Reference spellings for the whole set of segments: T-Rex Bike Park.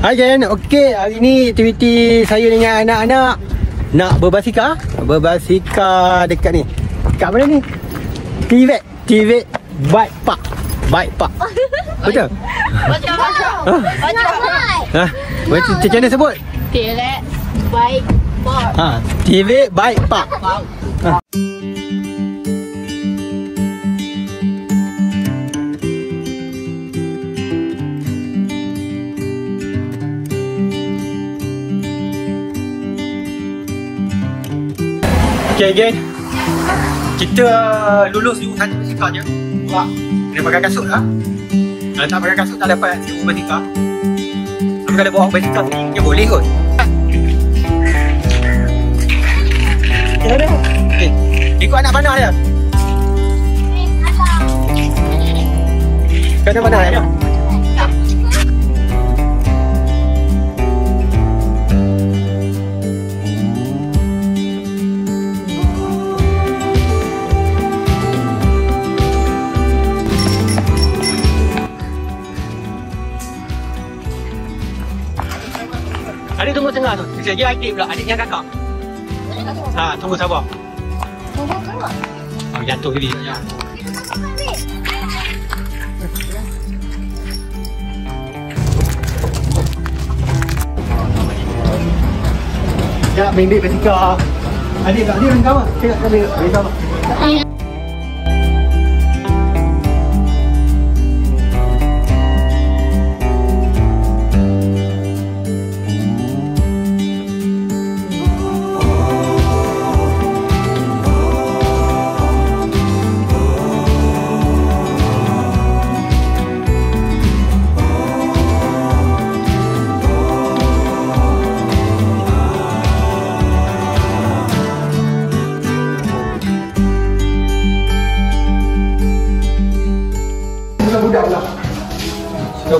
Hai Jan, okey, hari ni aktiviti saya dengan anak-anak nak berbasikal. Berbasikal dekat ni. Dekat mana ni? T-Rex Bike Park. Betul? Betul. Macam mana sebut? T-Rex Bike Park. T-Rex Bike Park. Okay guys, kita lulus dulu satu basikal je. Buat kena pakai kasut lah. Kalau tak pakai kasut tak dapat sewa basikal. Tapi kalau bawa basikal ni dia boleh kot. Okay, ikut anak panah dia. Kena panah dia. Adik tunggu tengah tu. Dia adik pula. Adik yang kakak. Tunggu sabar. Jatuh diri. Sekejap bimbit basikal. Adik tak ada rentam lah. Saya tak ada rentam lah.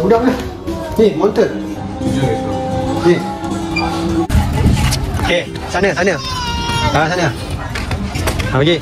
Budak lah. Ni, monster. Ni. Okey, sana. Sana. Pergi.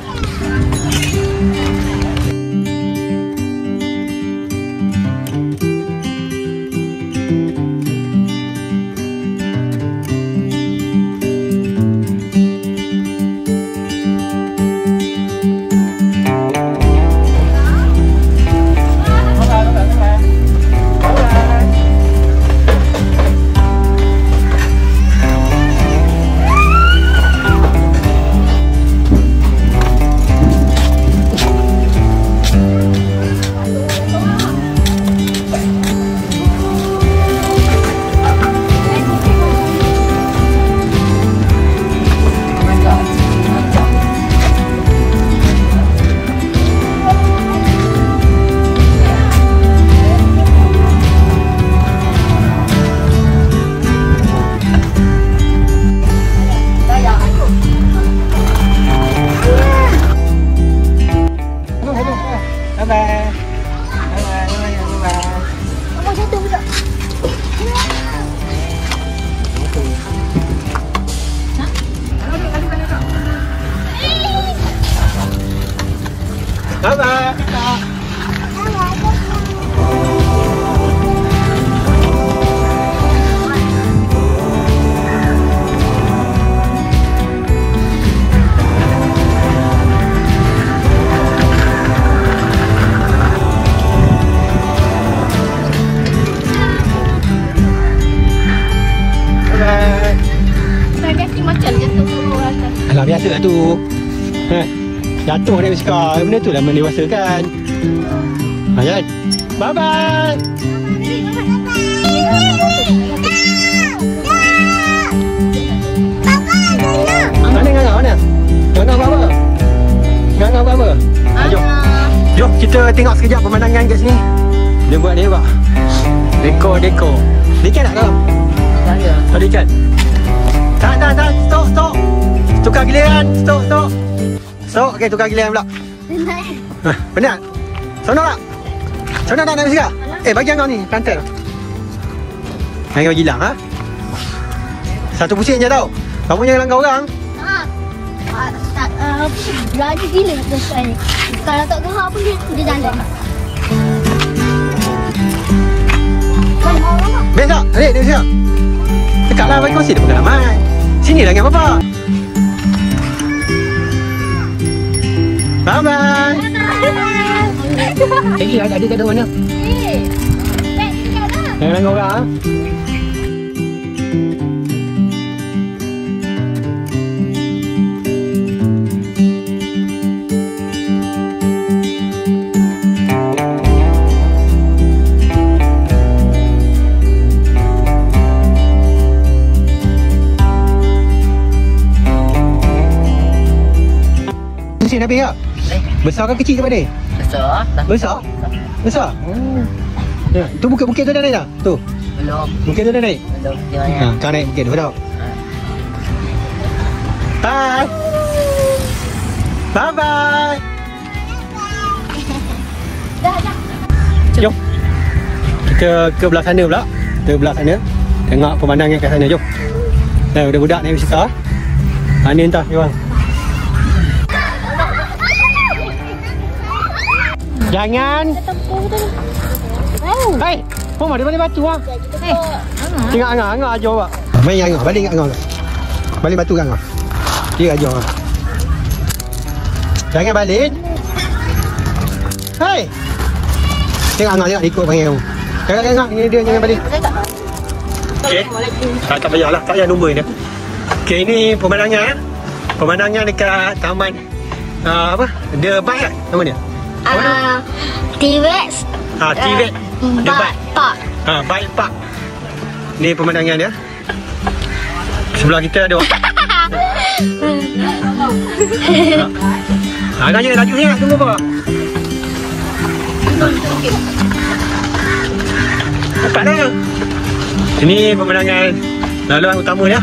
Biasalah tu. Jatuh naik basikal. Benda tu lah mendewasakan. Jalan. Bye-bye. Mana? Ngangak apa? Jom. Kita tengok sekejap pemandangan kat sini. Dia buat dia pak. Dekor. Dia ikan tak kau? Tak ada. Tak ada ikan? Tak. Stop. Tukar giliran, stok. Okey, tukar giliran pula. Penat. Sonok tak? Sonok tak nak basikal? Bagi kau ni, kantel. Jangan bagi hilang, ha? Satu pusing je tau. Kamu jangan langgar orang. Berani gila basikal ni. Kalau tak gerak pun dia jalan. Besok, tarik dia besok. Dekatlah bagi kongsi dia pengalaman. Sinilah dengan bapak. Bye-bye. Eh, ada dia kat mana? Eh, tak tinggal dah. Jangan orang. Mesin habis tak? Besar ke kecil ke pada? Besar. Besar? Besar? Ya. Tu bukit-bukit tu dah naik tak? Tu? Belum. Bukit tu dah naik? Belum. Kau naik bukit tu dah. Bye. Bye-bye. Dah. Jom. Kita ke belah sana pula. Kita belah sana. Tengok pemandangan kat sana. Jom. Dah, budak-budak naik bisikal. Ini entah diorang. Jangan. Hei, mama dia balik batu ah. Hei. Tengok angah ajar awak. Main angah, balik angah. Balik batu kan angah. Dia ajar ah. Jangan balik. Hei. Tengok angah dia ikut panggil kamu. Jangan dia jangan balik. Okey. Tak payahlah, tak payah nombor dia. Okey, ini pemandangan. Pemandangan dekat taman apa? The Bike nama dia. T-Rex. T-Rex Bike Park. Bike Park. Ni pemandangan dia. Sebelah kita ada orang. Agak je laju sangat tunggu apa? Lepas dah. Ini pemandangan laluan utama dia.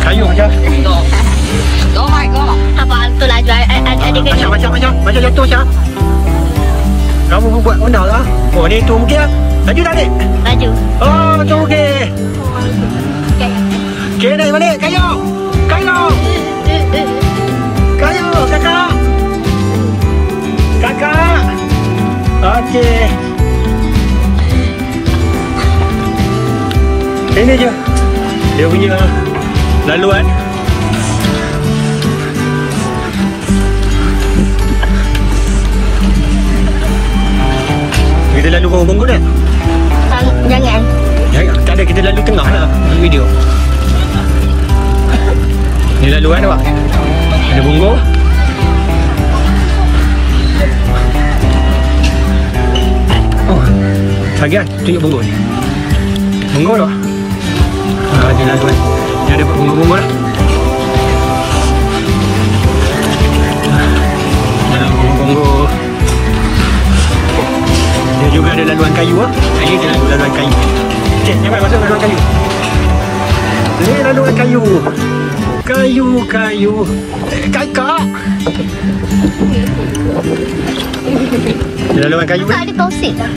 Kayu je. Oh my god. Abang tu laju adik ke. Macam jatuh Syah. Kamu buat benda lah. Oh ni tu mungkin lah. Laju tak adik? Laju. Oh tu okey. Okey naik balik. Kayu kakak. Okey. Ini je. Dia punya laluan. Kita lalu bongkong kan? Jangan. Tak ada, kita lalu tengah lah video. Ni laluan awak. Ada bongkong. Lagi kan? Tunjuk bonggol ni. Bonggol lah. Dia laluan. Dia ada bonggol-bonggol lah. Bonggol-bonggol. Dia juga ada laluan kayu lah. Ini dia laluan kayu. Cik, nampak masuk laluan kayu. Ini laluan kayu. Kayu. Kakak! Dia laluan kayu. Kakak ada kausik lah.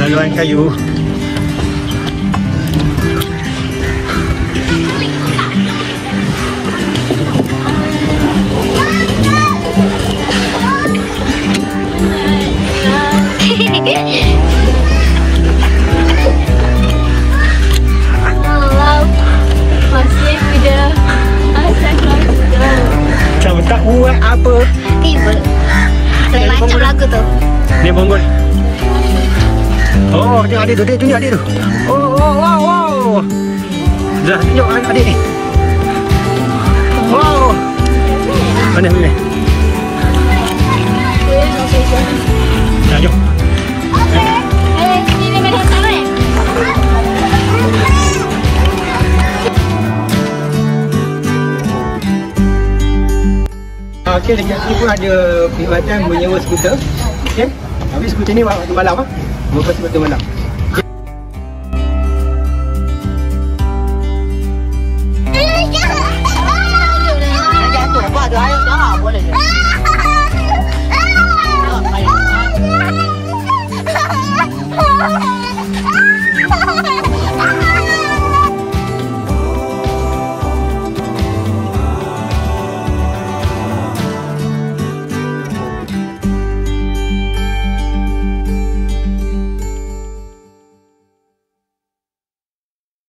Laluan kayu. Allah, masih sudah asal keluarga. Macam tak buat apa. Tiba. Lain macam lagu tu. Ni bonggol. Oh, tengok adik tu. Dia tunjuk adik tu. Oh. Dah tunjuk adik ni. Wow. Mana? Dah, jom. Sini mana tarik? Okey, dekat sini pun ada perkhidmatan menyewa skuter. Okey. Habis skuter ni waktu malam ah. Bukan seperti malam.